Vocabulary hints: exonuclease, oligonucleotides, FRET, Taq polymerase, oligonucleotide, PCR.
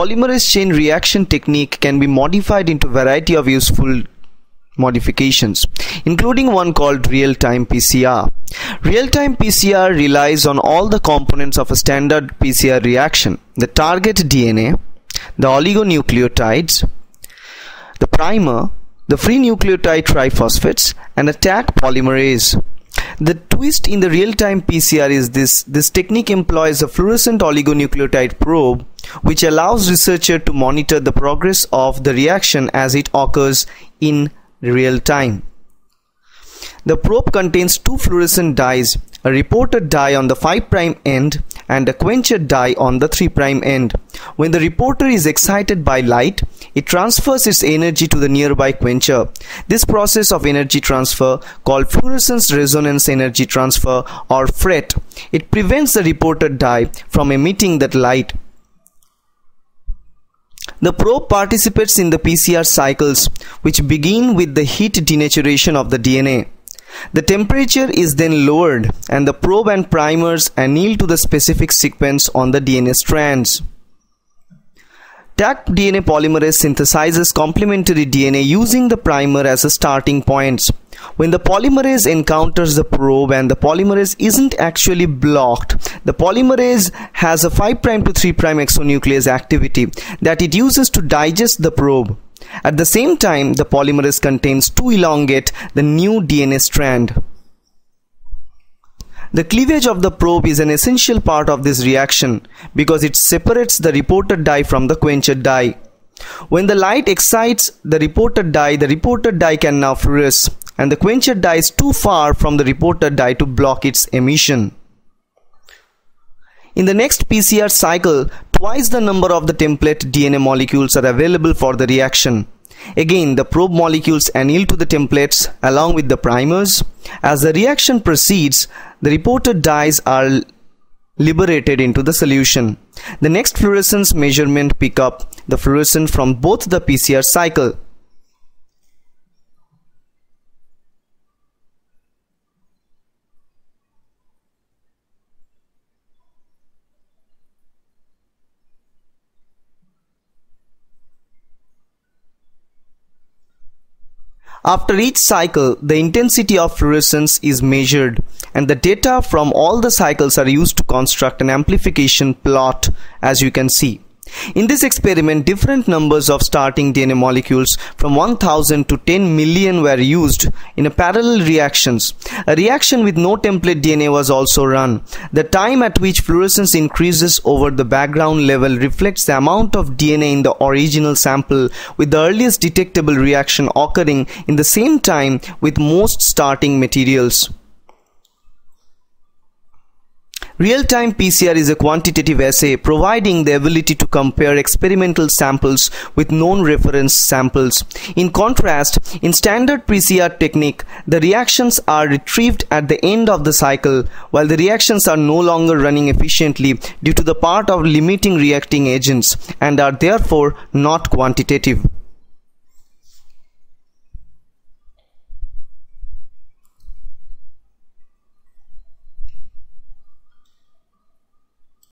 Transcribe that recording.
polymerase chain reaction technique can be modified into a variety of useful modifications, including one called real-time PCR. Real-time PCR relies on all the components of a standard PCR reaction: the target DNA, the oligonucleotides, the primer, the free nucleotide triphosphates, and a Taq polymerase. The twist in the real-time PCR is this technique employs a fluorescent oligonucleotide probe, which allows researchers to monitor the progress of the reaction as it occurs in real time. The probe contains two fluorescent dyes, a reporter dye on the 5' end and a quencher dye on the 3' end. When the reporter is excited by light, it transfers its energy to the nearby quencher. This process of energy transfer, called fluorescence resonance energy transfer or FRET, it prevents the reporter dye from emitting that light. The probe participates in the PCR cycles, which begin with the heat denaturation of the DNA. The temperature is then lowered and the probe and primers anneal to the specific sequence on the DNA strands. Taq DNA polymerase synthesizes complementary DNA using the primer as a starting point. When the polymerase encounters the probe and the polymerase isn't actually blocked, the polymerase has a 5' to 3' exonuclease activity that it uses to digest the probe. At the same time, the polymerase contains to elongate the new DNA strand. The cleavage of the probe is an essential part of this reaction because it separates the reporter dye from the quencher dye. When the light excites the reporter dye can now fluoresce, and the quencher dye is too far from the reporter dye to block its emission. In the next PCR cycle, twice the number of the template DNA molecules are available for the reaction. Again, the probe molecules anneal to the templates along with the primers. As the reaction proceeds, the reporter dyes are liberated into the solution. The next fluorescence measurement pick up the fluorescence from both the PCR cycle. After each cycle, the intensity of fluorescence is measured, and the data from all the cycles are used to construct an amplification plot, as you can see. In this experiment, different numbers of starting DNA molecules from 1000 to 10 million were used in a parallel reactions. A reaction with no template DNA was also run. The time at which fluorescence increases over the background level reflects the amount of DNA in the original sample, with the earliest detectable reaction occurring in the same time with most starting materials. Real-time PCR is a quantitative assay providing the ability to compare experimental samples with known reference samples. In contrast, in standard PCR technique, the reactions are retrieved at the end of the cycle, while the reactions are no longer running efficiently due to the part of limiting reacting agents and are therefore not quantitative.